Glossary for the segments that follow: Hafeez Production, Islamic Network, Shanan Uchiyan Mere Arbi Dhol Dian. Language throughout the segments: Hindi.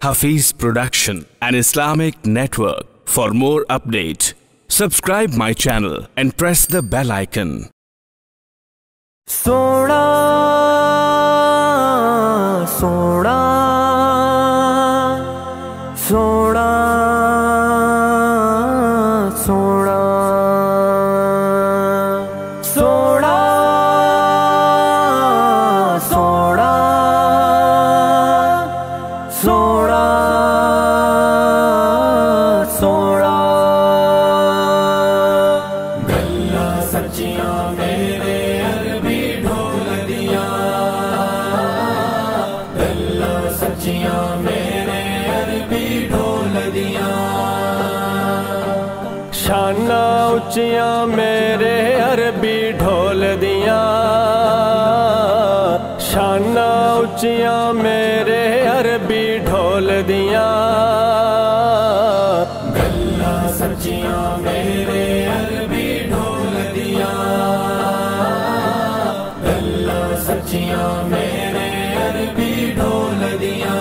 Hafeez Production and Islamic Network. For more updates, subscribe my channel and press the bell icon. Sona, Sona, Sona, Sona, Sona. शाना उचिया मेरे अरबी ढोल दिया, शाना उचिया मेरे अरबी ढोल दिया, गल्ला सचिया मेरे अरबी ढोल दिया, गल्ला सचिया मेरे अरबी ढोल दिया।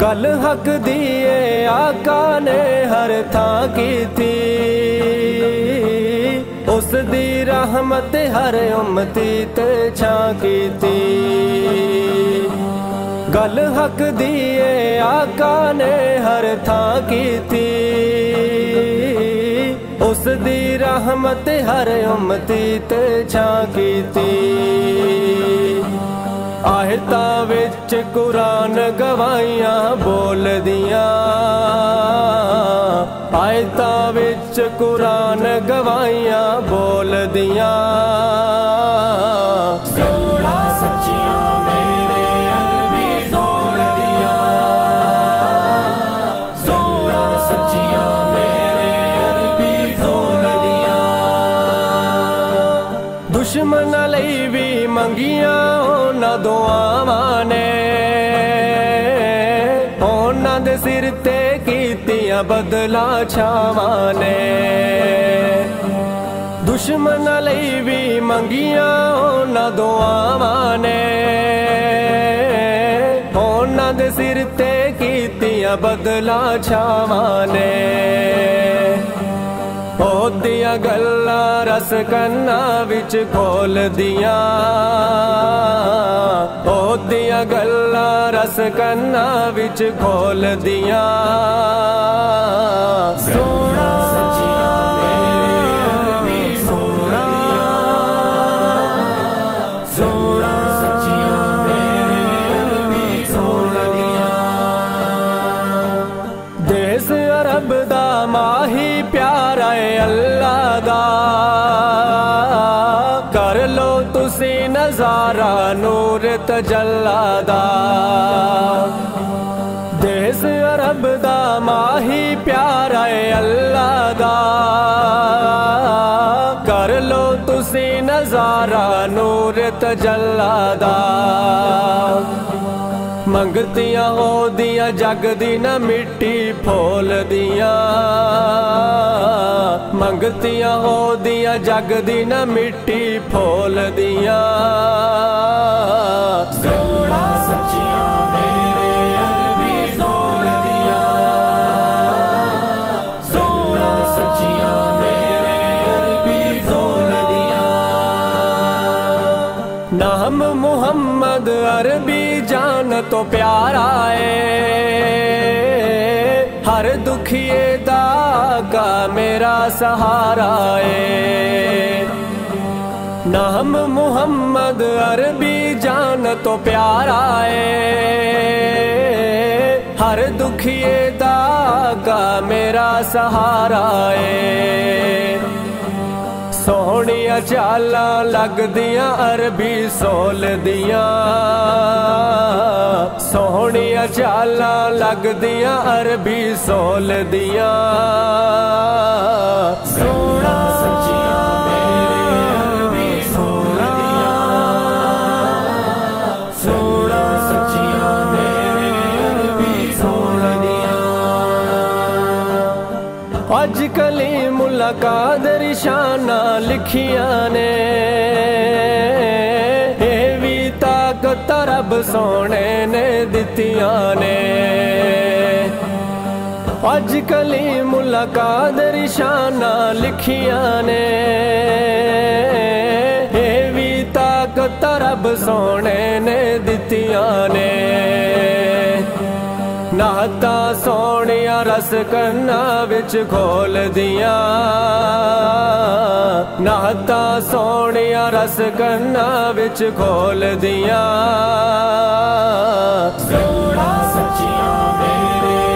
गल हक दिए आका ने हर थां की थी, उस दी रहमत हर उम्मती ते छां की थी। गल हक दिए आका ने हर थां की थी, उस दी रहमत हर उम्मती ते छां की थी। आहिता विच कुरान गवाइयां बोल दिया, आहिता विच कुरान गवाइयां बोल दिया। दुश्मन लई भी मंगिया उन्हां दुआवां ने, उन्हां दे सिर ते कीतियां बदला छावां ने। दुश्मन लई भी मंगिया उन्हां दुआवां ने, उन्हां दे सिर ते कीतियां बदला छावां ने। ओ दिया गल्ला रस कन्ना विच खोल दिया, ओ दिया गल्ला रस कन्ना विच खोल दिया। सोना नजारा नूर तजल्ला दा, देश अरब दा माही प्यारा है अल्लाह दा। कर लो तुसी नजारा नूर तजल्ला दा। मंगतियां हो दिया जग दी ना मिट्टी फोल दिया, मंगतियां हो दिया जग दी ना मिट्टी फोल दिया। सोना सचिया मेरे अरबी ढोल दिया, सोना सचिया मेरे अरबी ढोल दिया। नाम मोहम्मद अरबी जान तो प्यारा है, हर दुखिए दा का मेरा सहारा है। नाम मोहम्मद अरबी जान तो प्यारा है, हर दुखिए दा का मेरा सहारा है। सोहनिया चाला लग दिया अरबी सोल दिया, सोहनिया चाला लग दिया अरबी सोल दिया। सोना सचिया अरबी सोल दिया, सोना सचिया अरबी सोल दिया। आजकल मुलाकादर शाना लिखिया ने, ए भी ताक ताकत रब सोने ने दितियां ने। अज कली मुलाकात रिशाना लिखियां ने, एवी ताकत रब सोने ने दितियां ने। नाता सोनिया रस करना विच खोल दिया, नाता सोनिया रस करना विच खोल दिया। जोड़ा सचिया मेरे